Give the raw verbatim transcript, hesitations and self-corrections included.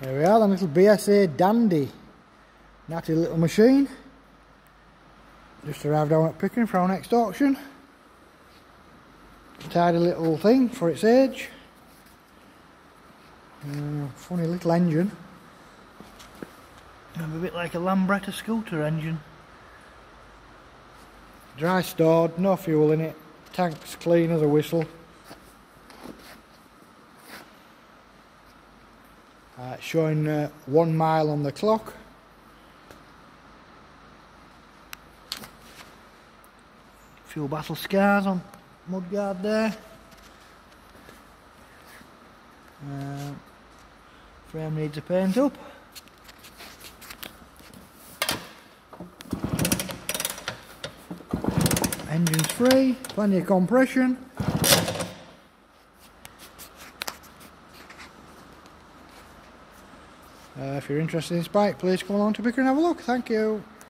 There we are, the little B S A Dandy. Natty little machine. Just arrived down at Pickering for our next auction. Tidy little thing for its age. Uh, funny little engine. A bit like a Lambretta scooter engine. Dry stored, no fuel in it. Tank's clean as a whistle. Uh, showing uh, one mile on the clock. Fuel battle scars on mudguard there. Uh, frame needs a paint up. Engine's free, plenty of compression. Uh, if you're interested in this bike, please come along to Pickering and have a look. Thank you.